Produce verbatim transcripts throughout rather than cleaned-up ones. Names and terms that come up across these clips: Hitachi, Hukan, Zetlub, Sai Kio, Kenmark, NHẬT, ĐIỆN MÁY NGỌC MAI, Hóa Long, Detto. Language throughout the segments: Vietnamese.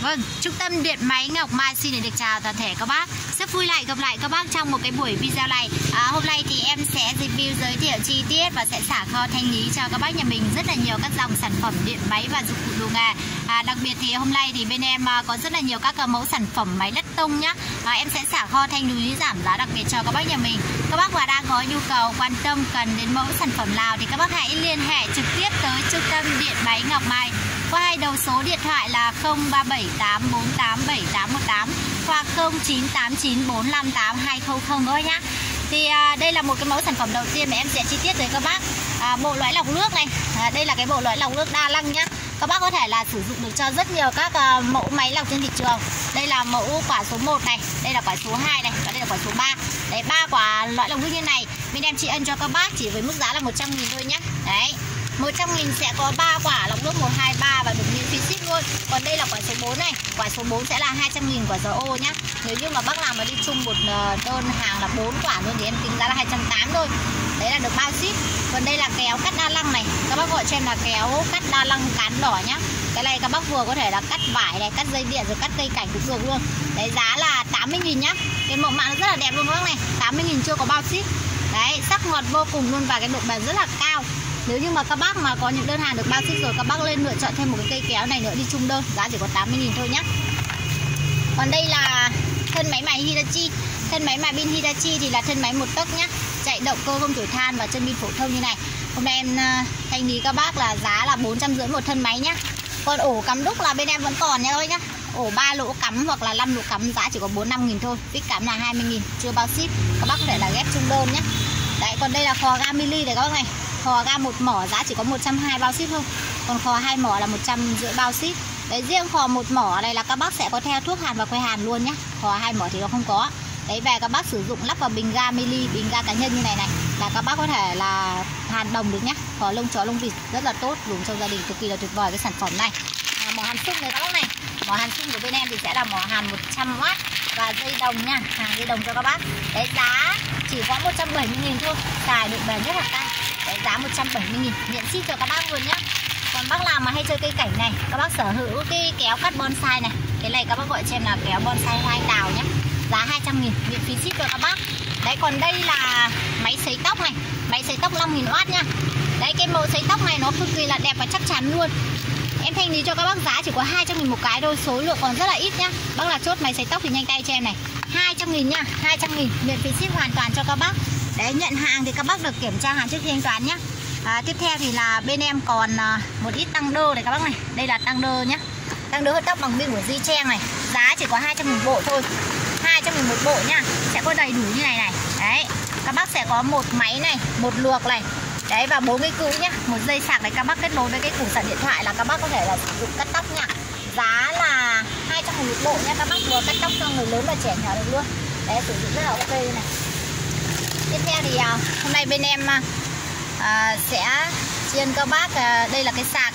Vâng, Trung tâm Điện Máy Ngọc Mai xin được chào toàn thể các bác. Rất vui lại gặp lại các bác trong một cái buổi video này. à, Hôm nay thì em sẽ review, giới thiệu chi tiết và sẽ xả kho thanh lý cho các bác nhà mình rất là nhiều các dòng sản phẩm điện máy và dụng cụ đồ nghề. à, Đặc biệt thì hôm nay thì bên em có rất là nhiều các mẫu sản phẩm máy đất tông nhá. à, Em sẽ xả kho thanh lý giảm giá đặc biệt cho các bác nhà mình. Các bác mà đang có nhu cầu quan tâm cần đến mẫu sản phẩm nào thì các bác hãy liên hệ trực tiếp tới Trung tâm Điện Máy Ngọc Mai qua hai đầu số điện thoại là không ba bảy tám bốn tám bảy tám một tám hoặc không chín tám chín bốn năm tám hai không không các bác nhá. Thì à, đây là một cái mẫu sản phẩm đầu tiên mà em sẽ chi tiết tới các bác. à, Bộ lõi lọc nước này, à, đây là cái bộ lõi lọc nước đa năng nhá. Các bác có thể là sử dụng được cho rất nhiều các à, mẫu máy lọc trên thị trường. Đây là mẫu quả số một này, đây là quả số hai này và đây là quả số ba. Đấy, ba quả lõi lọc nước như này mình đem chị ân cho các bác chỉ với mức giá là một trăm nghìn thôi nhá. Đấy, một trăm nghìn sẽ có ba quả lọc nước một, hai, ba và được miễn phí ship luôn. Còn đây là quả số bốn này, quả số bốn sẽ là hai trăm nghìn quả dầu ô nhá. Nếu như mà bác nào mà đi chung một đơn hàng là bốn quả luôn thì em tính giá là hai trăm tám mươi thôi. Đấy là được bao ship. Còn đây là kéo cắt đa lăng này, các bác gọi cho em là kéo cắt đa lăng cán đỏ nhá. Cái này các bác vừa có thể là cắt vải này, cắt dây điện rồi cắt cây cảnh cũng được luôn. Đấy, giá là tám mươi nghìn nhá. Cái mẫu mã rất là đẹp luôn các bác này, tám mươi nghìn chưa có bao ship. Đấy, sắc ngọt vô cùng luôn và cái độ bền rất là cao. Nếu như mà các bác mà có những đơn hàng được bao ship rồi các bác lên lựa chọn thêm một cái cây kéo này nữa đi chung đơn, giá chỉ có tám mươi nghìn thôi nhá. Còn đây là thân máy mài Hitachi. Thân máy mài pin Hitachi thì là thân máy một tấc nhá, chạy động cơ không thổi than và chân pin phổ thông như này. Hôm nay em thanh lý các bác là giá là bốn trăm rưỡi một thân máy nhá. Còn ổ cắm đúc là bên em vẫn còn nha các bác nhá. Ổ ba lỗ cắm hoặc là năm lỗ cắm giá chỉ có bốn mươi lăm nghìn thôi. Vít cắm là hai mươi nghìn, chưa bao ship. Các bác có thể là ghép chung đơn nhá. Đấy, còn đây là khò ga mili này các bác này. Khò ga một mỏ giá chỉ có một trăm hai mươi bao ship thôi. Còn khò hai mỏ là một trăm rưỡi bao ship. Đấy, riêng khò một mỏ này là các bác sẽ có theo thuốc hàn và que hàn luôn nhá. Khò hai mỏ thì nó không có. Đấy, về các bác sử dụng lắp vào bình ga mili, bình ga cá nhân như này này là các bác có thể là hàn đồng được nhá. Khò lông chó lông vịt rất là tốt, dùng trong gia đình cực kỳ là tuyệt vời cái sản phẩm này. À, mỏ hàn sung này các bác này. Mỏ hàn sung của bên em thì sẽ là mỏ hàn một trăm oát và dây đồng nha, hàng dây đồng cho các bác. Đấy, giá chỉ có một trăm bảy mươi nghìn thôi, xài được bền rất là cao. Đấy, giá một trăm bảy mươi nghìn, miễn ship cho các bác luôn nhá. Còn bác nào mà hay chơi cây cảnh này, các bác sở hữu cái kéo cắt bonsai này, cái này các bác gọi cho em là kéo bonsai hoa anh đào nhá. Giá hai trăm nghìn, miễn phí ship cho các bác. Đấy, còn đây là máy sấy tóc này, máy sấy tóc năm nghìn oát nhá. Đấy, cái mẫu sấy tóc này nó cực kỳ là đẹp và chắc chắn luôn. Em thanh lý cho các bác giá chỉ có hai trăm nghìn một cái thôi, số lượng còn rất là ít nhá. Bác là chốt máy sấy tóc thì nhanh tay cho em này, hai trăm nghìn nhá, hai trăm nghìn miễn phí ship hoàn toàn cho các bác. Đấy, nhận hàng thì các bác được kiểm tra hàng trước khi thanh toán nhá. À, tiếp theo thì là bên em còn một ít tăng đơ này các bác này. Đây là tăng đơ nhá. Tăng đơ hớt tóc bằng pin của Di Trang này, giá chỉ có hai trăm nghìn bộ thôi. hai trăm nghìn một bộ nhá. Sẽ có đầy đủ như này này. Đấy, các bác sẽ có một máy này, một luộc này. Đấy, và bốn cái cữ nhá, một dây sạc này các bác kết nối với cái củ sạc điện thoại là các bác có thể là sử dụng cắt tóc nhá. Giá là hai trăm nghìn một bộ nhá, các bác vừa cắt tóc cho người lớn và trẻ nhỏ được luôn. Đấy, sử dụng rất là ok này. Tiếp theo thì hôm nay bên em à, sẽ chuyên các bác à, đây là cái sạc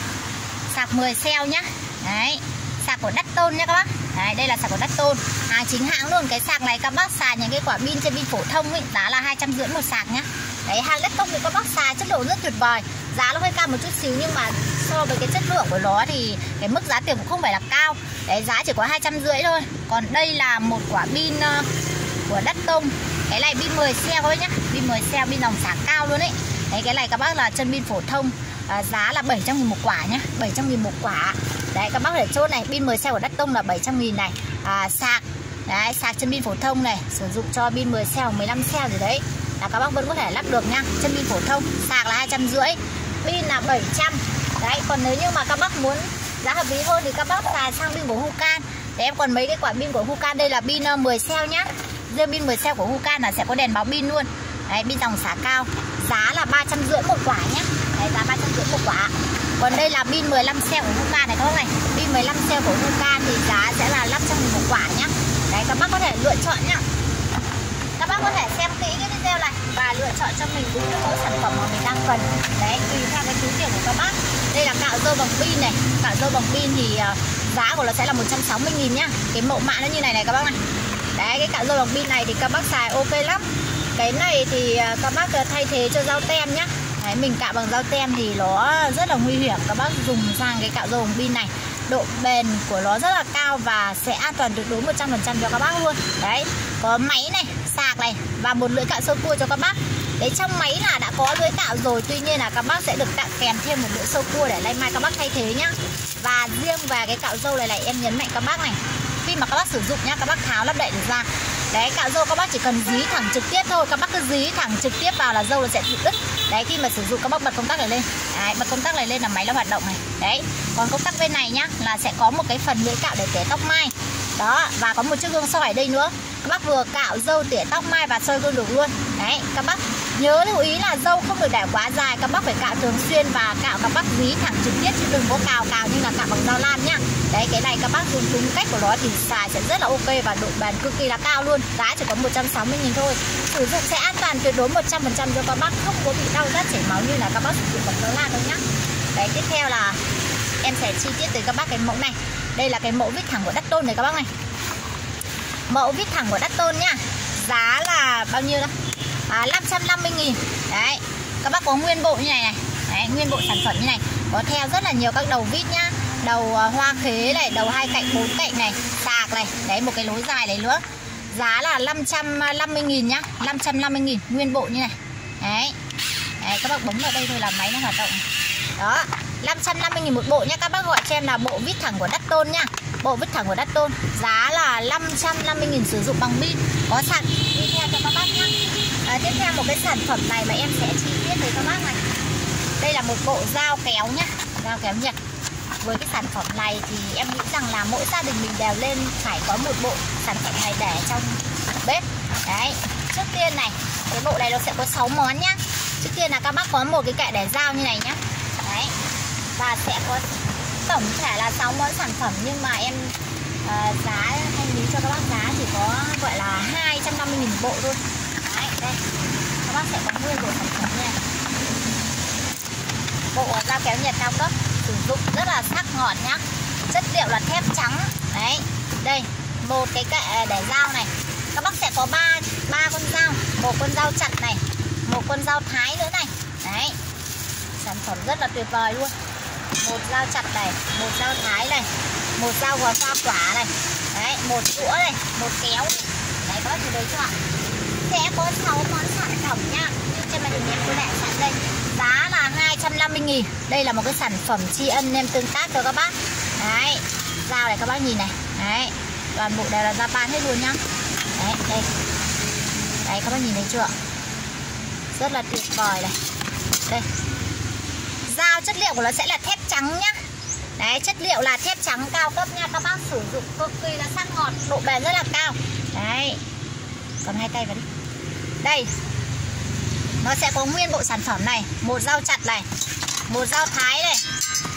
sạc mười xeo nhá. Đấy, sạc của Detto nhá các bác. Đấy, đây là sạc của Detto, hàng chính hãng luôn. Cái sạc này các bác xài những cái quả pin trên pin phổ thông ấy, giá là hai trăm rưỡi một sạc nhá. Đấy, hàng Detto thì các bác xài chất lượng rất tuyệt vời. Giá nó hơi cao một chút xíu nhưng mà so với cái chất lượng của nó thì cái mức giá tiền cũng không phải là cao. Đấy, giá chỉ có hai trăm rưỡi thôi. Còn đây là một quả pin uh, của Detto. Cái này pin mười xeo thôi nhá. Pin mười xeo, pin dòng sáng cao luôn ấy. Đấy, cái này các bác là chân pin phổ thông, à, giá là bảy trăm nghìn một quả nhá, bảy trăm nghìn một quả. Đấy, các bác để chốt này, pin mười xeo của Detto là bảy trăm nghìn này. À, sạc. Đấy, sạc chân pin phổ thông này, sử dụng cho pin mười xeo, mười lăm xeo gì đấy là các bác vẫn có thể lắp được nha. Chân pin phổ thông, sạc là hai trăm rưỡi, pin là bảy trăm. Đấy, còn nếu như mà các bác muốn giá hợp lý hơn thì các bác xài sang pin của Hukan. Để em còn mấy cái quả pin của Hukan, đây là pin mười xeo nhá. Riêng pin mười xeo của Hukan là sẽ có đèn báo pin luôn. Đấy, pin dòng xả cao, giá là ba trăm rưỡi một quả nhá. Đấy, giá ba trăm rưỡi một quả. Còn đây là pin mười lăm xeo của Hukan này các bác này. Pin mười lăm xeo của Hukan thì giá sẽ là năm trăm nghìn một quả nhá. Đấy, các bác có thể lựa chọn nhá. Các bác có thể xem kỹ cái video này và lựa chọn cho mình đúng cái mẫu sản phẩm mà mình đang cần. Đấy, tùy theo cái túi tiền của các bác. Đây là cạo râu bằng pin này, cạo râu bằng pin thì giá của nó sẽ là một trăm sáu mươi nghìn nhá. Cái mẫu mã nó như này này các bác này. Đấy, cái cạo râu bằng pin này thì các bác xài ok lắm. Cái này thì các bác thay thế cho dao tem nhá. Đấy, mình cạo bằng dao tem thì nó rất là nguy hiểm. Các bác dùng sang cái cạo râu bằng pin này độ bền của nó rất là cao và sẽ an toàn tuyệt đối một trăm phần trăm cho các bác luôn. Đấy, có máy này, sạc này và một lưỡi cạo sơ cua cho các bác. Đấy, trong máy là đã có lưỡi cạo rồi, tuy nhiên là các bác sẽ được tặng kèm thêm một lưỡi sơ cua để nay mai các bác thay thế nhá. Và riêng về cái cạo râu này này, em nhấn mạnh các bác này, khi mà các bác sử dụng nhá, các bác tháo lắp đậy được ra. Đấy, cạo râu các bác chỉ cần dí thẳng trực tiếp thôi, các bác cứ dí thẳng trực tiếp vào là râu nó sẽ tự đứt. Đấy, khi mà sử dụng các bác bật công tắc này lên. Đấy, bật công tắc này lên là máy nó hoạt động này. Đấy, còn công tắc bên này nhá là sẽ có một cái phần lưỡi cạo để tỉa tóc mai. Đó, và có một chiếc gương soi ở đây nữa. Các bác vừa cạo râu, tỉa tóc mai và soi gương được luôn. Đấy, các bác nhớ lưu ý là râu không được để quá dài, các bác phải cạo thường xuyên và cạo các bác dí thẳng trực tiếp chứ đừng có cào cào như là cạo bằng dao lam nhá. Đấy, cái này các bác dùng đúng cách của nó thì xài sẽ rất là ok và độ bền cực kỳ là cao luôn. Giá chỉ có một trăm sáu mươi nghìn thôi. Sử dụng sẽ an toàn tuyệt đối một trăm phần trăm cho các bác, không có bị đau rát chảy máu như là các bác sử dụng bằng dao lam đâu nhá. Đấy, tiếp theo là em sẽ chi tiết tới các bác cái mẫu này. Đây là cái mẫu vít thẳng của Detto này các bác này. Mẫu vít thẳng của Detto nhá. Giá là bao nhiêu đó? À, năm trăm năm mươi nghìn. Đấy, các bác có nguyên bộ như này này. Đấy, nguyên bộ sản phẩm như này. Có theo rất là nhiều các đầu vít nhá. Đầu uh, hoa khế này, đầu hai cạnh, bốn cạnh này, sạc này. Đấy, một cái lối dài này nữa. Giá là năm trăm năm mươi nghìn nhá, năm trăm năm mươi nghìn nguyên bộ như này. Đấy. Đấy, các bác bấm vào đây thôi là máy nó hoạt động. Đó, năm trăm năm mươi nghìn một bộ nhá. Các bác gọi cho em là bộ vít thẳng của Detto nhá. Bộ vít thẳng của Detto giá là năm trăm năm mươi nghìn, sử dụng bằng pin có sẵn. Đi theo cho các bác nhá. À, tiếp theo một cái sản phẩm này mà em sẽ chi tiết với các bác này. Đây là một bộ dao kéo nhá, dao kéo Nhật. Với cái sản phẩm này thì em nghĩ rằng là mỗi gia đình mình đều lên phải có một bộ sản phẩm này để trong bếp. Đấy, trước tiên này, cái bộ này nó sẽ có sáu món nhá. Trước tiên là các bác có một cái kệ để dao như này nhá. Đấy, và sẽ có tổng thể là sáu món sản phẩm, nhưng mà em uh, giá em lý cho các bác giá chỉ có gọi là hai trăm năm mươi nghìn bộ thôi. Đấy, đây các bác sẽ có nguyên bộ sản phẩm này. Bộ dao kéo Nhật cao cấp, sử dụng rất là sắc ngọt nhá, chất liệu là thép trắng. Đấy, đây một cái kệ để dao này, các bác sẽ có ba ba con dao, một con dao chặt này, một con dao thái nữa này. Đấy, sản phẩm rất là tuyệt vời luôn. Một dao chặt này, một dao thái này, một dao gọt hoa quả này. Đấy, một đũa này, một kéo. Đấy, có gì đấy chọn. Sẽ có sáu món sản phẩm nha. Như trên màn hình em tôi đã sẵn đây. Giá là hai trăm năm mươi nghìn. Đây là một cái sản phẩm tri ân em tương tác cho các bác. Đấy, dao này các bác nhìn này. Đấy, toàn bộ đều là Japan hết luôn nhá. Đấy, đây. Đấy, các bác nhìn thấy chưa? Rất là tuyệt vời này. Đây, dao chất liệu của nó sẽ là thép trắng nhá. Đấy, chất liệu là thép trắng cao cấp nha. Các bác sử dụng cực kỳ là sắc ngọt, độ bền rất là cao. Đấy, còn hai tay vào đi. Đây, nó sẽ có nguyên bộ sản phẩm này, một dao chặt này, một dao thái này,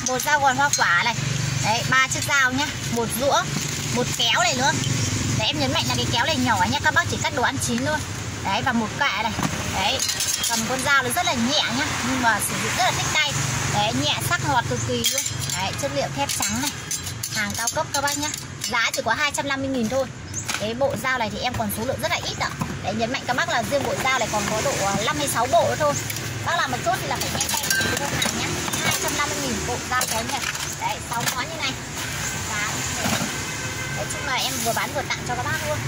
một dao gọt hoa quả này. Đấy, ba chiếc dao nhá, một rũa, một kéo này nữa. Đấy, em nhấn mạnh là cái kéo này nhỏ nhá, các bác chỉ cắt đồ ăn chín thôi. Đấy, và một kệ này. Đấy, cầm con dao nó rất là nhẹ nhá, nhưng mà sử dụng rất là thích tay. Đấy, nhẹ sắc ngọt cực kỳ luôn. Đấy, chất liệu thép trắng này, hàng cao cấp các bác nhá. Giá chỉ có hai trăm năm mươi nghìn thôi. Cái bộ dao này thì em còn số lượng rất là ít ạ. Để nhấn mạnh các bác là riêng bộ dao này còn có độ năm mươi sáu bộ nữa thôi. Bác làm một chút thì là phải nhanh tay để mua hàng nhá. hai trăm năm mươi nghìn bộ dao kéo Nhật. Đấy, sáu món như này. Giá nói chung là em vừa bán vừa tặng cho các bác luôn.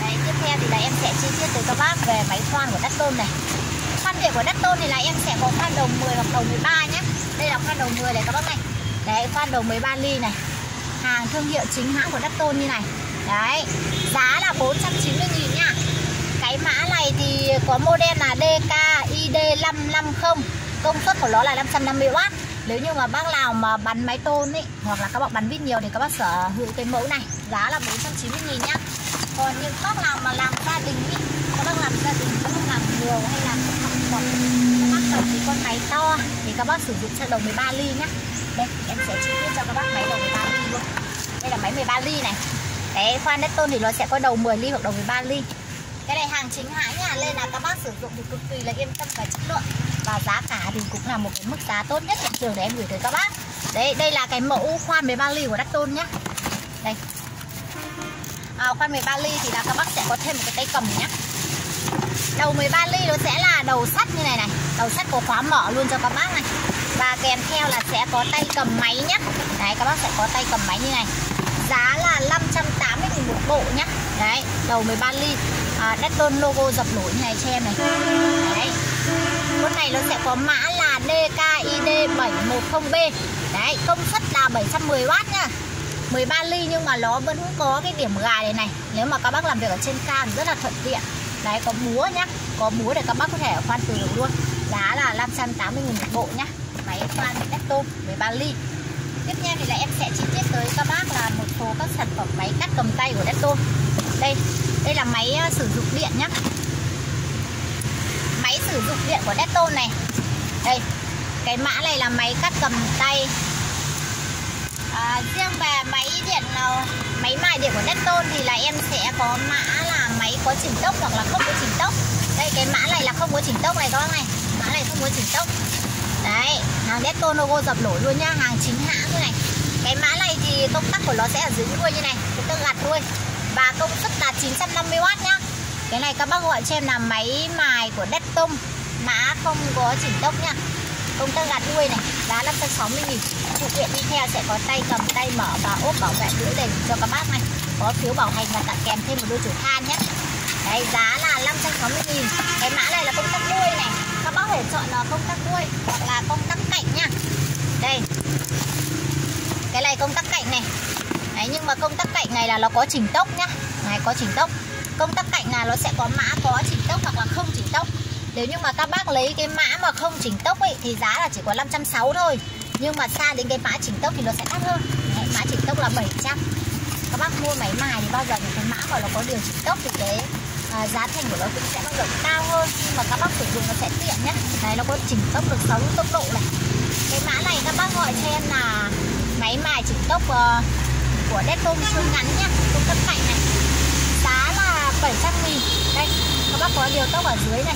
Đấy, tiếp theo thì là em sẽ chi tiết tới các bác về máy khoan của Detto này. Khoan điểm của Detto thì là em sẽ có khoan đầu mười hoặc đầu mười ba nhé. Đây là khoan đầu mười này các bác này. Đấy, khoan đầu mười ba ly này. Hàng thương hiệu chính hãng của Detto như này. Đấy, giá là bốn trăm chín mươi nghìn nha. Cái mã này thì có model là D K I D năm năm không. Công suất của nó là năm trăm năm mươi oát. Nếu như mà bác nào mà bắn máy tôn ấy, hoặc là các bạn bắn vít nhiều thì các bác sở hữu cái mẫu này. Giá là bốn trăm chín mươi nghìn nhá. Còn những bác nào mà làm gia đình ý, các bác làm gia đình, các bác làm nhiều hay là các bác cầm cái con máy to thì các bác sử dụng cho đầu mười ba ly nhá. Đây, em sẽ chi tiết cho các bác máy đầu mười ba ly luôn. Đây là máy mười ba ly này. Cái khoan Detto thì nó sẽ có đầu mười ly hoặc đầu mười ba ly. Cái này hàng chính hãng nhà nên là các bác sử dụng thì cực kỳ là yên tâm và chất lượng. Và giá cả thì cũng là một cái mức giá tốt nhất thị trường để em gửi tới các bác. Đấy, đây là cái mẫu khoan mười ba ly của Detto nhá. Đây. À, khoan mười ba ly thì là các bác sẽ có thêm một cái tay cầm nhá. Đầu mười ba ly nó sẽ là đầu sắt như này này. Đầu sắt có khóa mở luôn cho các bác này. và kèm theo là sẽ có tay cầm máy nhé. Đấy, các bác sẽ có tay cầm máy như này. Giá là năm trăm tám mươi nghìn một bộ nhá. Đấy, đầu mười ba ly, à, Detto logo dập nổi như này cho em này. Đấy, con này nó sẽ có mã là D K I D bảy một không B. Đấy, công suất là bảy trăm mười oát nha, mười ba ly, nhưng mà nó vẫn có cái điểm gà này này. Nếu mà các bác làm việc ở trên cao thì rất là thuận tiện. Đấy, có múa nhá, có múa để các bác có thể khoan từ được luôn. Giá là năm trăm tám mươi nghìn một bộ nhá. Máy khoan Detto mười ba ly. Tiếp theo thì là em sẽ chi tiết tới các bác là một số các sản phẩm máy cắt cầm tay của Detto. Đây, đây là máy sử dụng điện nhá. Máy sử dụng điện của Detto này. Đây, cái mã này là máy cắt cầm tay. À, riêng về máy điện nào, máy mài điện của Detto thì là em sẽ có mã là máy có chỉnh tốc hoặc là không có chỉnh tốc. Đây, cái mã này là không có chỉnh tốc này các bác này. Mã này không có chỉnh tốc. Đấy, hàng Detto logo dập nổi luôn nhá, hàng chính hãng như này. Cái mã này thì công tắc của nó sẽ ở dưới đuôi như này, chúng ta gạt đuôi. Và công suất là chín trăm năm mươi oát nhá. Cái này các bác gọi cho em là máy mài của Detto, mã không có chỉnh tốc nhá. Công tắc gạt đuôi này, giá năm trăm sáu mươi nghìn. Phụ kiện đi theo sẽ có tay cầm, tay mở và ốp bảo vệ lưỡi đầy cho các bác này. Có phiếu bảo hành và tặng kèm thêm một đôi chổi than nhé. Đấy, giá là năm trăm sáu mươi nghìn. Cái mã này là công tắc đuôi này. Các bác phải chọn là công tắc đuôi hoặc là công tắc cạnh nha. Đây, cái này công tắc cạnh này. Đấy, nhưng mà công tắc cạnh này là nó có chỉnh tốc nhá. Này, có chỉnh tốc. Công tắc cạnh là nó sẽ có mã có chỉnh tốc hoặc là không chỉnh tốc. Nếu như mà các bác lấy cái mã mà không chỉnh tốc ấy thì giá là chỉ có năm trăm sáu mươi thôi. Nhưng mà xa đến cái mã chỉnh tốc thì nó sẽ đắt hơn. Đấy, mã chỉnh tốc là bảy trăm. Các bác mua máy mài thì bao giờ những cái mã mà nó có điều chỉnh tốc thì cái à, giá thành của nó cũng sẽ bao giờ cao hơn. Nhưng mà các bác sử dụng nó sẽ tiện nhé. Đấy, nó có chỉnh tốc được sáu tốc độ này. Cái mã này các bác gọi cho em là máy mài chỉnh tốc uh, của Detto xương ngắn nhé. Công tắc cạnh này. Giá là bảy trăm nghìn. Đây, các bác có điều tốc ở dưới này.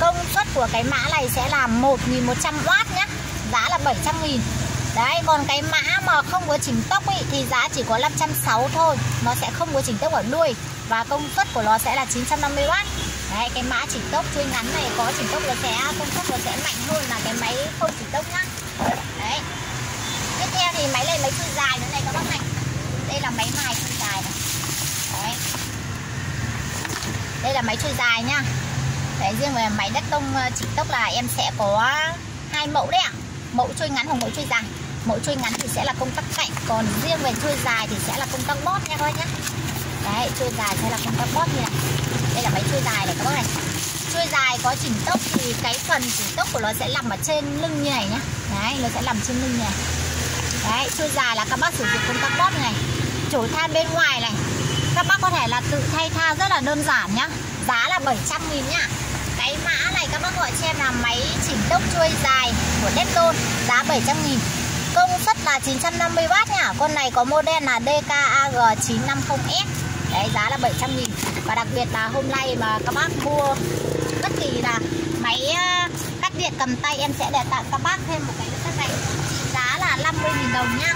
Công suất của cái mã này sẽ là một nghìn một trăm oát nhé. Giá là bảy trăm nghìn. Đấy, còn cái mã mà không có chỉnh tốc ý, thì giá chỉ có năm trăm sáu mươi thôi. Nó sẽ không có chỉnh tốc ở đuôi. Và công suất của nó sẽ là chín trăm năm mươi oát. Đấy, cái mã chỉnh tốc chui ngắn này có chỉnh tốc nó sẽ, công suất nó sẽ mạnh hơn là cái máy không chỉnh tốc nhá. Đấy. Tiếp theo thì máy này máy chui dài nữa này các bác này. Đây là máy mài chui dài này. Đấy. Đây là máy chui dài nhá. Đấy, riêng về máy Detto chỉnh tốc là em sẽ có hai mẫu đấy ạ. Mẫu chui ngắn hoặc mẫu chui dài. Mẫu chui ngắn thì sẽ là công tắc cạnh, còn riêng về chui dài thì sẽ là công tắc bót nha các bác nhá. Đấy, chui dài sẽ là công tắc bót như này. Đây là máy chui dài này các bác này. Chui dài có chỉnh tốc thì cái phần chỉnh tốc của nó sẽ nằm ở trên lưng như này nhá. Đấy, nó sẽ nằm trên lưng như này. Đấy, chui dài là các bác sử dụng công tắc bót như này. Chổi than bên ngoài này. Các bác có thể là tự thay tha rất là đơn giản nhá. Giá là bảy trăm nghìn nhá. Cái mã này các bác gọi cho em là máy chỉnh tốc chuôi dài của Detto, giá bảy trăm nghìn. Công suất là chín trăm năm mươi oát nhá. Con này có model là D K A G chín năm không S. Đấy, giá là bảy trăm nghìn. Và đặc biệt là hôm nay mà các bác mua bất kỳ là máy cắt điện cầm tay, em sẽ để tặng các bác thêm một cái nữa này. Giá là năm mươi nghìn đồng nhá.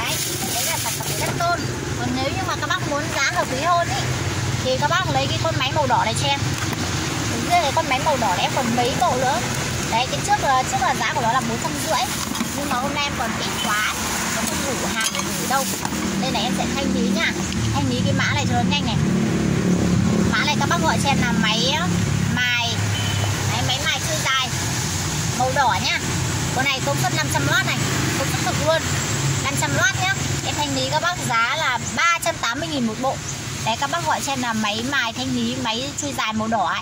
Đấy, đấy là sản phẩm của Detto. Còn nếu như mà các bác muốn giá hợp lý hơn ý, thì các bác lấy cái con máy màu đỏ này cho em. Cái con máy màu đỏ này em còn mấy bộ nữa. Đấy, cái trước là, trước là giá của nó là bốn trăm rưỡi. Nhưng mà hôm nay em còn ít quá, nó không đủ hàng để gửi đâu. Đây này, em sẽ thanh lý nha. Thanh lý cái mã này cho nó nhanh này. Mã này các bác gọi cho em là máy mài. Đấy, máy mài chui dài màu đỏ nhá. Con này công suất năm trăm oát này. Công suất cực luôn, năm trăm oát nhá. Em thanh lý các bác giá là ba trăm tám mươi nghìn một bộ. Đấy, các bác gọi cho em là máy mài thanh lý máy chui dài màu đỏ ấy.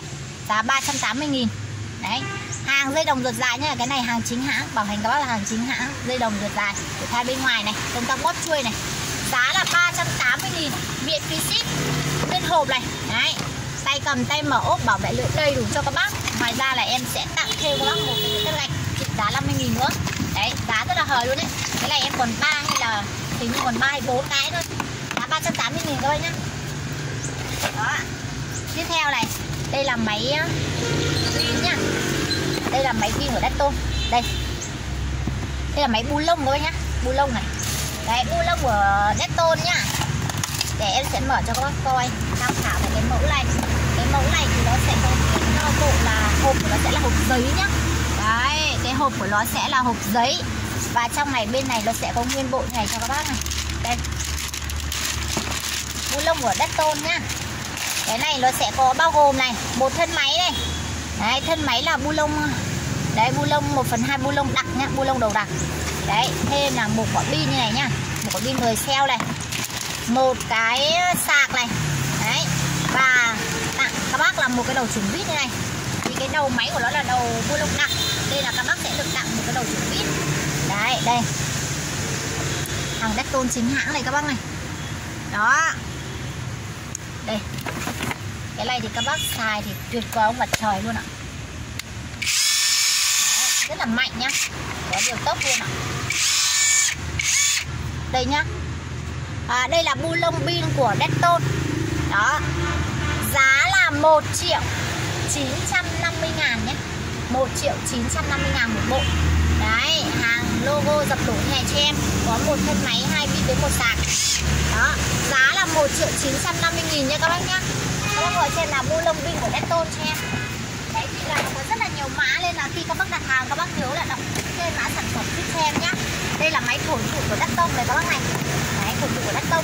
Giá ba trăm tám mươi nghìn. Đấy, hàng dây đồng ruột dài nhá. Cái này hàng chính hãng, bảo hành các bác là hàng chính hãng. Dây đồng ruột dài của thai bên ngoài này. Công tắc bóp chuôi này. Giá là ba trăm tám mươi nghìn. Viện phí ship bên hộp này. Đấy, tay cầm tay mở ốp bảo vệ lưỡi đầy đủ cho các bác. Ngoài ra là em sẽ tặng thêm các bác một cái tất gạch giá năm mươi nghìn nữa. Đấy, giá rất là hời luôn đấy. Cái này em còn ba hay là hình như còn ba hay bốn cái thôi. Giá ba trăm tám mươi nghìn thôi nhá. Đó. Tiếp theo này, đây là máy pin nhá. Đây là máy pin của Detto. Đây. Đây là máy bu lông thôi nhá, bu lông này. Đấy, bu lông của Detto nhá. Để em sẽ mở cho các bác coi tham khảo về cái mẫu này. Cái mẫu này thì nó sẽ có cái bộ là hộp của nó sẽ là hộp giấy nhá. Đấy, cái cái hộp của nó sẽ là hộp giấy. Và trong này bên này nó sẽ có nguyên bộ này cho các bác này. Đây, bu lông của Detto nhá. Cái này nó sẽ có bao gồm này, một thân máy này. Đấy, thân máy là bu lông. Đấy, bu lông một phần hai bu lông đặc nhá, bu lông đầu đặc. Đấy, thêm là một quả pin như này nhá, một quả pin mười xeo này, một cái sạc này. Đấy, và tặng các bác là một cái đầu chùm vít như này. Thì cái đầu máy của nó là đầu bu lông đặc, đây là các bác sẽ được tặng một cái đầu chùm vít. Đấy, đây, hàng Detto chính hãng này các bác này. Đó, đây, cái này thì các bác xài thì tuyệt quá ông mặt trời luôn ạ. Đấy, rất là mạnh nhá, có điều tốc luôn ạ. Đây nhá, à, đây là bu lông pin của Detto. Đó, giá là một triệu chín trăm năm mươi ngàn nhé, một triệu chín trăm năm mươi ngàn một bộ. Đấy, hàng logo dập đổ này cho em, có một thân máy, hai pin với một sạc. Đó, giá là một triệu chín trăm năm mươi nghìn nha các bác nhá. Các bác gọi trên là bu lông pin của Detto cho em. Đấy, thì là có rất là nhiều mã nên là khi các bác đặt hàng các bác nhớ là đọc tên mã sản phẩm giúp cho em nhá. Đây là máy thổi bụi của Detto này các bác này. Đấy, thổi bụi của Detto.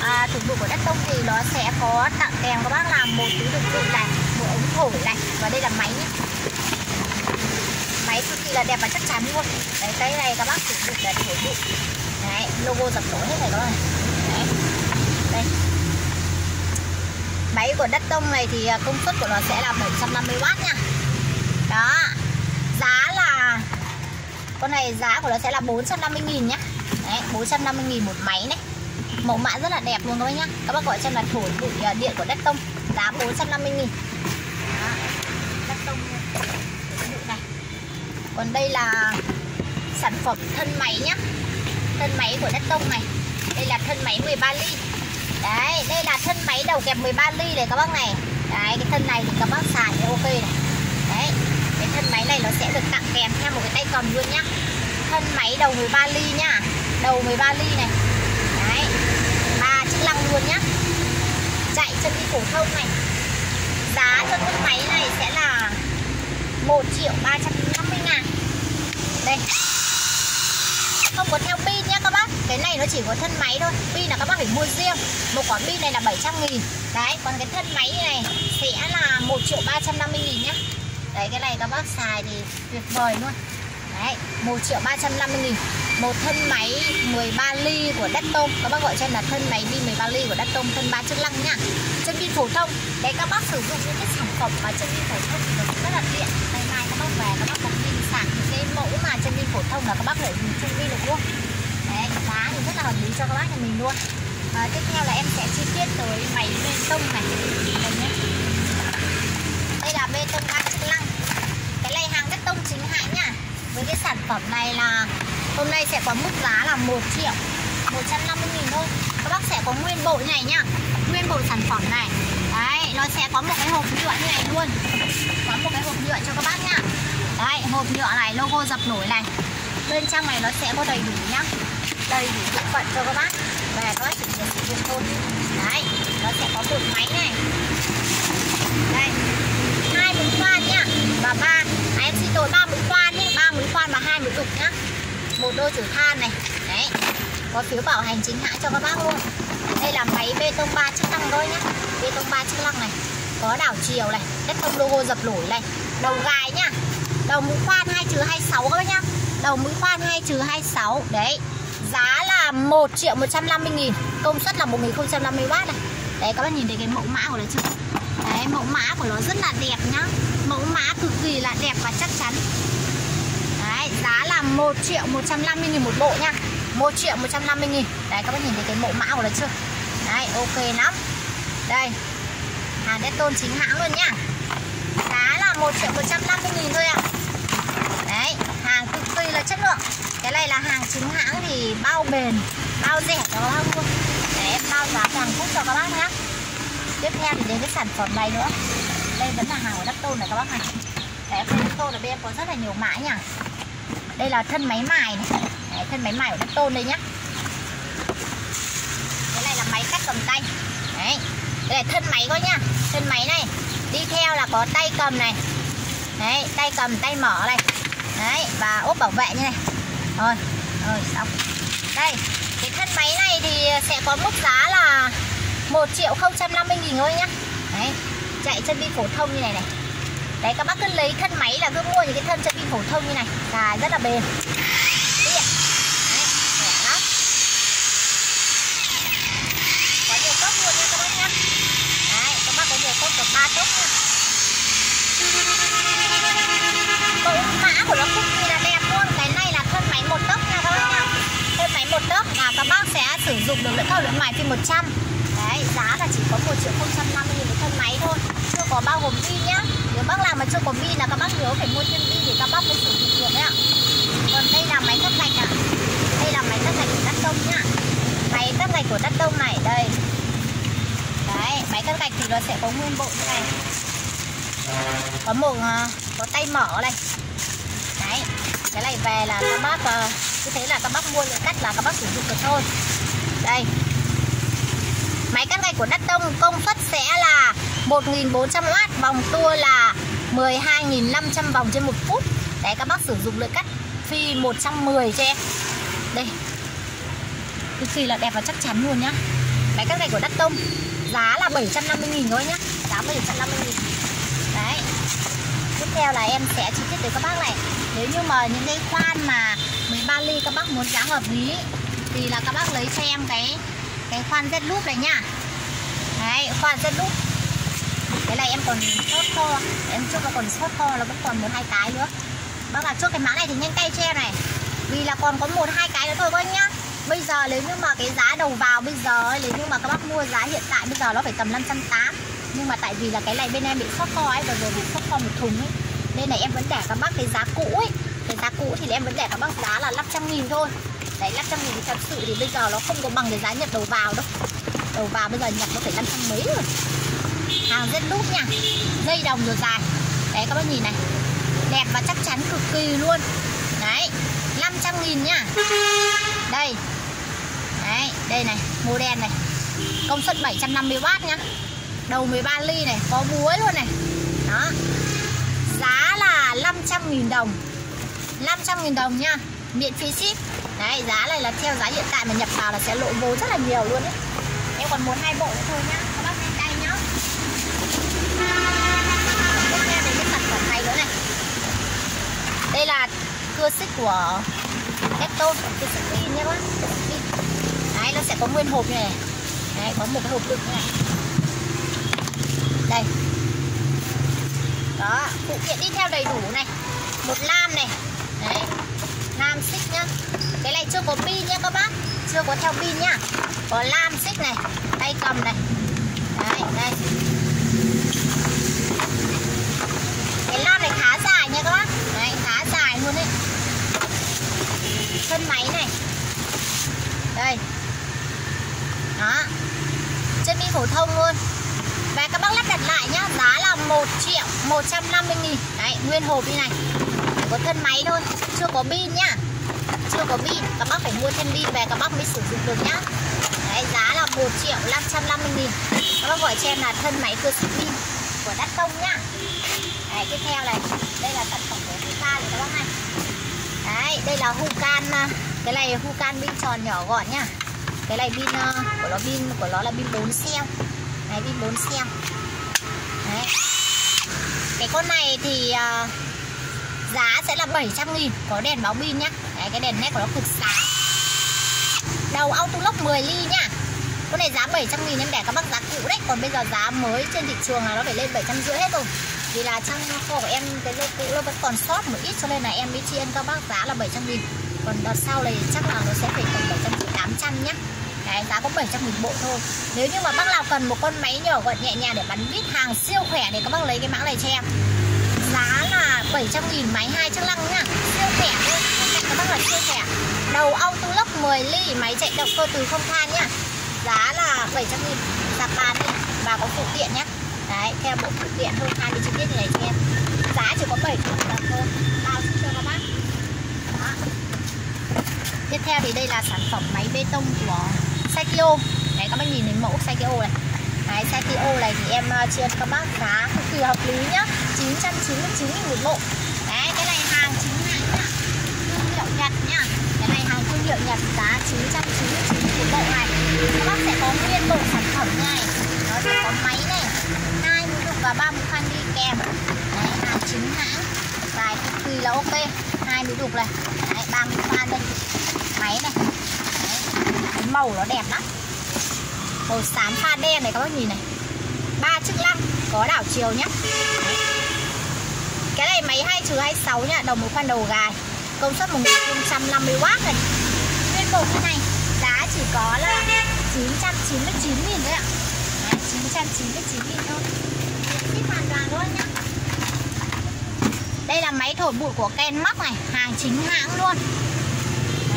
À, thổi bụi của Detto thì nó sẽ có tặng kèm các bác là một túi đựng bụi này, một ống thổi này, và đây là máy nhé. Đấy, cực kỳ là đẹp và chắc chắn luôn. Đấy, cái này các bác sử dụng để thổi bụi. Đấy, logo dập tối hết này các bác này. Đấy, đây. Máy của Detto này thì công suất của nó sẽ là bảy trăm năm mươi oát nha. Đó, giá là con này giá của nó sẽ là bốn trăm năm mươi nghìn nhá. Đấy, bốn trăm năm mươi nghìn một máy này. Mẫu mã rất là đẹp luôn các bác nhá. Các bác gọi cho là thổi bụi điện của Detto, giá bốn trăm năm mươi nghìn. Đó, Detto này. Còn đây là sản phẩm thân máy nhá. Thân máy của Detto này. Đây là thân máy mười ba ly. Đấy, đây là thân máy đầu kẹp mười ba ly này các bác này. Đấy, cái thân này thì các bác xài thì ok này. Đấy, cái thân máy này nó sẽ được tặng kèm theo một cái tay cầm luôn nhá. Thân máy đầu mười ba ly nhá. Đầu mười ba ly này. Đấy, ba chức năng luôn nhá. Chạy chân đi phổ thông này. Giá cho thân máy này sẽ là một triệu ba trăm năm mươi ngàn. Đây, không có theo pin nhá các bác. Cái này nó chỉ có thân máy thôi, pin là các bác phải mua riêng. Một quả pin này là bảy trăm nghìn. Đấy, còn cái thân máy này sẽ là một triệu ba trăm năm mươi nghìn nhá. Đấy, cái này các bác xài thì tuyệt vời luôn. Đấy, một triệu ba trăm năm mươi nghìn. Một thân máy mười ba ly của Detto. Các bác gọi cho em là thân máy pin mười ba ly của Detto, thân ba chức năng nhá. Chân pin phổ thông. Đấy, các bác sử dụng những cái sản phẩm mà chân pin phổ thông thì nó rất là tiện. Ngày mai các bác về các bác đặt pin sạc những cái mẫu mà chân pin phổ thông là các bác lại dùng chân pin được luôn. Đấy, giá thì rất là hợp lý cho các bác nhà mình luôn. À, tiếp theo là em sẽ chi tiết tới máy bê tông này. Đây nhé. Đây là bê tông ba chức năng. Cái này hàng Detto chính hãng nhá. Với cái sản phẩm này là hôm nay sẽ có mức giá là một triệu một trăm năm mươi nghìn thôi. Các bác sẽ có nguyên bộ này nhá. Nguyên bộ sản phẩm này. Đấy, nó sẽ có một cái hộp nhựa như này luôn. Có một cái hộp nhựa cho các bác nhá. Đấy, hộp nhựa này, logo dập nổi này. Bên trong này nó sẽ có đầy đủ nhá. Đầy đủ bộ phận cho các bác. Và các bác chỉ cần sử dụng thôi. Đấy, nó sẽ có một máy này. Đây, hai mũi khoan nhá. Và ba, à, em xin tôi ba mũi khoan nhé, ba mũi khoan và hai mũi đục nhá. Một đôi chổi than này. Đấy, có phiếu bảo hành chính hãng cho các bác luôn. Đây là máy bê tông ba chức năng thôi nhá. Bê tông ba chức năng này, có đảo chiều này, Detto logo dập nổi này, đầu gài nhá. Đầu mũi khoan hai trừ hai mươi sáu các bác nhá. Đầu mũi khoan hai trừ hai mươi sáu. Đấy, giá là một triệu một trăm năm mươi nghìn. Công suất là một nghìn không trăm năm mươi oát này. Đấy, các bác nhìn thấy cái mẫu mã của nó chưa? Đấy, mẫu mã của nó rất là đẹp nhá. Mẫu mã cực kỳ là đẹp và chắc chắn. Đấy, giá là một triệu một trăm năm mươi nghìn một bộ nha. Một triệu một trăm năm mươi nghìn. Đấy, các bác nhìn thấy cái mẫu mã của nó chưa? Đấy, ok lắm. Đây, hàng Detto chính hãng luôn nhá. Giá là một triệu một trăm năm mươi nghìn thôi ạ. À. Đấy, hàng cực kỳ là chất lượng. Cái này là hàng chính hãng thì bao bền, bao rẻ cho các bác luôn. Để em bao giá toàn quốc cho các bác nhá. Tiếp theo thì đến cái sản phẩm này nữa. Đây vẫn là hàng của Detto này các bác này. Đấy, Detto là bên em có rất là nhiều mã nhá. Đây là thân máy mài này. Đấy, thân máy mài của Detto đây nhá. Cái này là máy cắt cầm tay. Đấy, cái này thân máy coi nhá. Thân máy này đi theo là có tay cầm này. Đấy, tay cầm, tay mở này. Đấy, và ốp bảo vệ như này. Rồi, rồi xong. Đây, cái thân máy này thì sẽ có mức giá là một triệu không trăm năm mươi nghìn thôi nhá. Đấy, chạy chân pin phổ thông như này này. Đấy, các bác cứ lấy thân máy là cứ mua những cái thân chân pin phổ thông như này, dài rất là bền. Sử dụng được lưỡi cao lưỡi ngoài phi một trăm. Đấy, giá là chỉ có một triệu không trăm năm mươi nghìn một thân máy thôi, chưa có bao gồm pin nhá. Nếu bác làm mà chưa có pin là các bác nhớ phải mua thêm pin để các bác mới sử dụng được đấy ạ. Còn đây là máy cắt gạch ạ. À. Đây là máy cắt gạch của Detto nhá. Máy cắt gạch của Detto này đây. Đấy, máy cắt gạch thì nó sẽ có nguyên bộ như này. Có một có tay mở này. Đấy, cái này về là các bác cứ thế là các bác mua để cắt là các bác sử dụng được thôi. Đây, máy cắt gạch của Detto công suất sẽ là một nghìn bốn trăm oát, vòng tua là mười hai nghìn năm trăm vòng trên một phút. Đấy, các bác sử dụng lưỡi cắt phi một trăm mười cho em. Đây, cực kỳ là đẹp và chắc chắn luôn nhá. Máy cắt gạch của Detto giá là bảy trăm năm mươi nghìn thôi nhá. Giá bảy trăm năm mươi nghìn. Đấy, tiếp theo là em sẽ chi tiết tới các bác này. Nếu như mà những cái khoan mà mười ba ly các bác muốn giá hợp lý thì là các bác lấy cho em cái cái khoan Zetlub này nhá. Đấy, khoan Zetlub. Cái này em còn sốt kho, em trước nó còn sốt kho là vẫn còn một hai cái nữa. Bác là trước cái mã này thì nhanh tay cho em này, vì là còn có một hai cái nữa thôi các anh nhá. Bây giờ nếu như mà cái giá đầu vào bây giờ ấy, nếu như mà các bác mua giá hiện tại bây giờ nó phải tầm năm trăm tám mươi. Nhưng mà tại vì là cái này bên em bị sốt kho ấy, vừa rồi bị sốt kho một thùng ấy, nên là em vẫn để các bác cái giá cũ ấy. Cái giá cũ thì em vẫn để các bác giá là năm trăm nghìn thôi. Đấy, năm trăm nghìn thật sự thì bây giờ nó không có bằng cái giá nhập đầu vào đâu. Đầu vào bây giờ nhập nó phải năm trăm mấy rồi. Hàng Zetlub nha. Dây đồng rồi dài. Đấy, các bác nhìn này. Đẹp và chắc chắn cực kỳ luôn. Đấy, năm trăm nghìn nhá. Đây. Đấy, đây này, model này. Công suất bảy trăm năm mươi oát nhá. Đầu mười ba ly này, có búa luôn này. Đó. Giá là năm trăm nghìn đồng. năm trăm nghìn đồng nha. Miễn phí ship. Đấy, giá này là theo giá hiện tại mà nhập vào là sẽ lỗ vốn rất là nhiều luôn đấy. Em còn muốn hai bộ nữa thôi nhá, các bác nhanh tay nhá. Tiếp theo đến cái sản phẩm này nữa này. Đây là cưa xích của Detto, cái xích pin nhá các bác. Đấy, nó sẽ có nguyên hộp như này. Đấy, có một cái hộp đựng như này. Đây. Đó, phụ kiện đi theo đầy đủ này. Một lam này. Đấy. Lam xích nhá. Cái này chưa có pin nhá các bác, chưa có theo pin nhá. Có lam xích này, tay cầm này. Đấy, đây. Cái lam này khá dài nha các bác. Đấy, khá dài luôn đấy. Thân máy này. Đây. Đó. Chân pin phổ thông luôn. Và các bác lắp đặt lại nhá, giá là một triệu một trăm năm mươi nghìn. Đấy, nguyên hộp như này. Có thân máy thôi, chưa có pin nhá. Chưa có pin, các bác phải mua thêm pin về các bác mới sử dụng được nhá. Đấy, giá là một triệu năm trăm năm mươi nghìn. Các bác gọi cho em là thân máy cưa xích pin của Detto nhá. Đấy, tiếp theo này, đây là sản phẩm của Hukan này các bác này. Đấy, đây là Hukan, cái này Hukan pin tròn nhỏ gọn nhá. Cái này pin của nó pin của nó là pin bốn xeo. Đấy, pin bốn xeo. Đấy. Cái con này thì giá sẽ là bảy trăm nghìn, có đèn báo pin nhá. Đấy, cái đèn nét của nó cực sáng. Đầu auto lock mười ly nhá. Con này giá bảy trăm nghìn, em để các bác giá cũ đấy. Còn bây giờ giá mới trên thị trường là nó phải lên bảy trăm rưỡi hết rồi. Vì là trong kho của em cái dây cũ nó vẫn còn sót một ít, cho nên là em mới chi ân các bác giá là bảy trăm nghìn. Còn đợt sau này chắc là nó sẽ phải tầm bảy trăm rưỡi tám trăm nhá. Đấy, giá có bảy trăm nghìn bộ thôi. Nếu như mà bác nào cần một con máy nhỏ gọn nhẹ nhàng để bắn vít, hàng siêu khỏe thì các bác lấy cái mã này cho em. Giá là bảy trăm nghìn, máy hai chức năng nha. Siêu khỏe thôi, cạnh các bác là siêu khỏe. Đầu auto lock mười ly, máy chạy động cơ từ không than nhá. Giá là bảy trăm nghìn, giá bán đi. Và có phụ kiện nhá. Đấy, theo bộ phụ kiện thôi, hai đi chi tiết như này cho em. Giá chỉ có bảy trăm nghìn thôi. Bao xin cho các bác. Đó. Tiếp theo thì đây là sản phẩm máy bê tông của Sai Kio. Đấy, các bác nhìn đến mẫu Sai Kio này. Đấy, Sai Kio này thì em chia các bác giá cực kỳ hợp lý nhá. chín trăm chín mươi chín nghìn một bộ. Đấy, cái này hàng chính hãng. hiệu Nhật giá chín trăm chín mươi chín một bộ này. Các bác sẽ có nguyên bộ sản phẩm này. Nó sẽ có máy này, hai mũi đục và ba mũi khoan đi kèm. Đấy, hàng chính hãng, dài cực kỳ là ok. Hai mũi đục này, đấy, ba mũi khoan đây, máy này. Đấy, cái màu nó đẹp lắm, màu xám pha đen này các bác nhìn này. Ba chức năng, có đảo chiều nhé. Cái này máy hai trừ hai mươi sáu nha, đồng một khoan đầu gài, công suất một nghìn không trăm năm mươi oát này. Nguyên bộ cái này giá chỉ có là chín trăm chín mươi chín nghìn thôi ạ. Đấy, chín trăm chín mươi chín nghìn thôi. Ship hoàn toàn luôn nhá. Đây là máy thổi bụi của Kenmark này, hàng chính hãng luôn.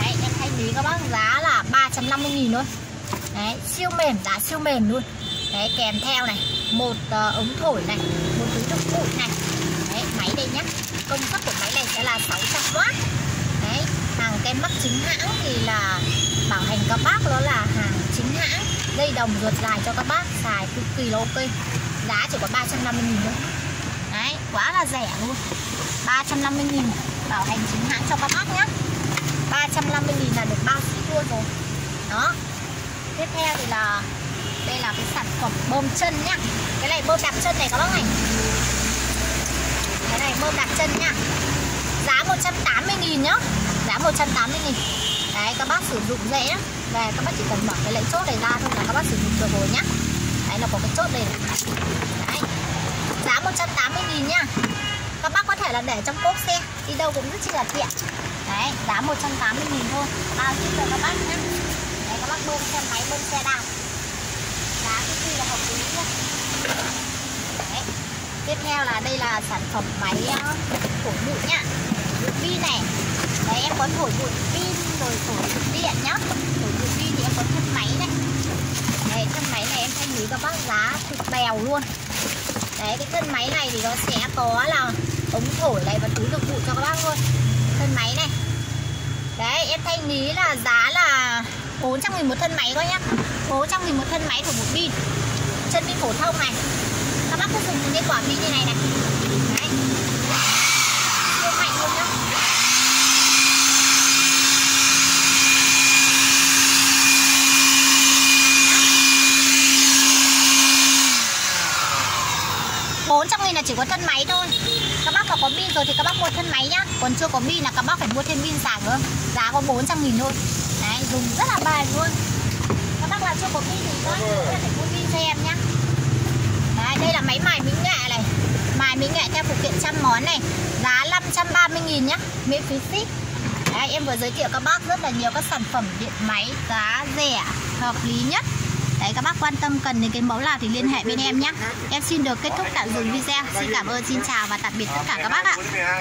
Đấy, em thanh lý các bác giá là ba trăm năm mươi nghìn thôi. Đấy, siêu mềm, giá siêu mềm luôn. Đấy, kèm theo này, một uh, ống thổi này, một túi đựng bụi này. Đấy, máy đây nhá. Công suất của máy này sẽ là sáu trăm oát. Đấy, hàng Kenmark chính hãng thì là bảo hành các bác đó là hàng chính hãng, dây đồng ruột dài cho các bác xài cực kỳ là ok. Giá chỉ có ba trăm năm mươi nghìn thôi. Đấy, quá là rẻ luôn. ba trăm năm mươi nghìn, bảo hành chính hãng cho các bác nhá. ba trăm năm mươi nghìn là được bao ship luôn rồi. Đó. Tiếp theo thì là đây là cái sản phẩm bơm chân nhá. Cái này bơm đạp chân này các bác này. Cái này bơm đạp chân nhá. Giá một trăm tám mươi nghìn nhá. Giá một trăm tám mươi nghìn. Đấy, các bác sử dụng dễ lắm. Và các bác chỉ cần mở cái lấy chốt này ra thôi là các bác sử dụng được rồi nhá. Đấy là có cái chốt này. Đấy. Giá một trăm tám mươi nghìn nhá. Các bác có thể là để trong cốp xe, đi đâu cũng rất chi là tiện. Đấy, giá một trăm tám mươi nghìn thôi. Bao ship cho các bác nhá. Đấy, các bác bơm xe máy, bơm xe đạp. Giá cực kỳ là hợp lý nhá. Đấy. Tiếp theo là đây là sản phẩm máy thổi bụi nhá. Bụi pin này. Đấy, em có thổi bụi pin rồi thổi điện nhá. Thổi bụi pin thì em có thân máy này. Đấy, thân máy này em thanh lý các bác giá cực bèo luôn. Đấy, cái thân máy này thì nó sẽ có là ống thổi này và túi đựng bụi cho các bác thôi. Thân máy này. Đấy, em thanh lý là giá là bốn trăm nghìn một thân máy thôi nhá. bốn trăm nghìn một thân máy thổi bụi pin. Chân pin phổ thông này. Các bác cứ dùng những cái quả pin như này này. Đấy. Siêu mạnh luôn nhá. bốn trăm nghìn là chỉ có thân máy thôi. Các bác mà có pin rồi thì các bác mua thân máy nhá. Còn chưa có pin là các bác phải mua thêm pin sạc nữa. Giá có bốn trăm nghìn thôi. Đấy, dùng rất là bền luôn. Các bác là chưa có pin thì các bác phải mua pin cho em nhá. Đấy, đây là máy mài mỹ nghệ này. Mài mỹ nghệ theo phụ kiện trăm món này. Giá năm trăm ba mươi nghìn nhá. Miễn phí ship. Đấy, em vừa giới thiệu các bác rất là nhiều các sản phẩm điện máy giá rẻ, hợp lý nhất. Đấy, các bác quan tâm cần đến cái mẫu nào thì liên hệ bên em nhé. Em xin được kết thúc tạm dừng video. Xin cảm ơn, xin chào và tạm biệt tất cả các bác ạ.